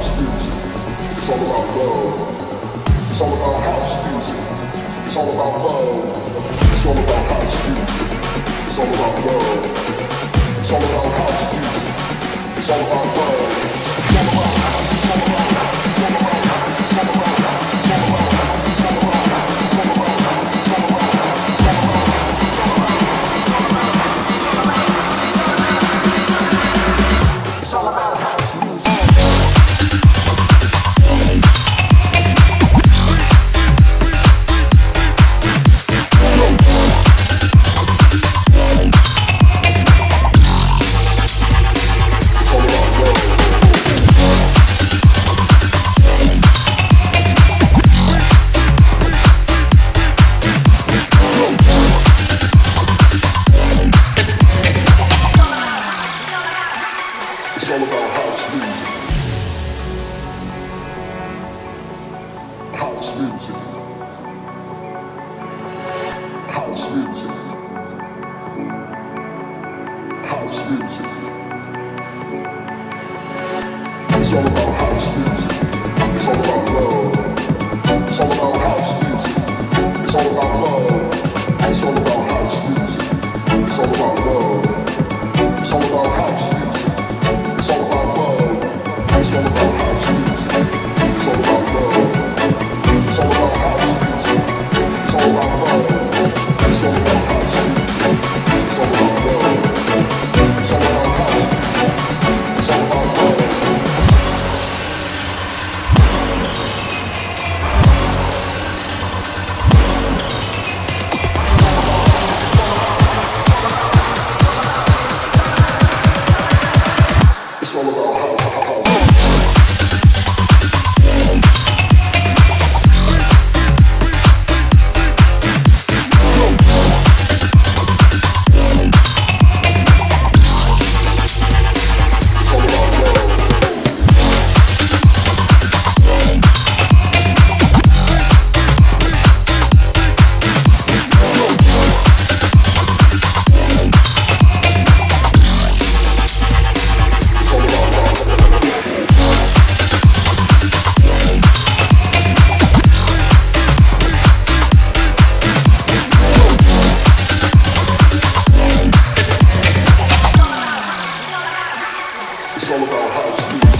house music. It's all about love. It's all about house music. It's all about love. It's all about house music. It's all about love. It's all about house music. It's all about love. It's all about house. It's all about house. It's all about house. It's all about house. It's all about house. It's all about house. It's all about house. It's all about house. It's all about house. It's all about house music.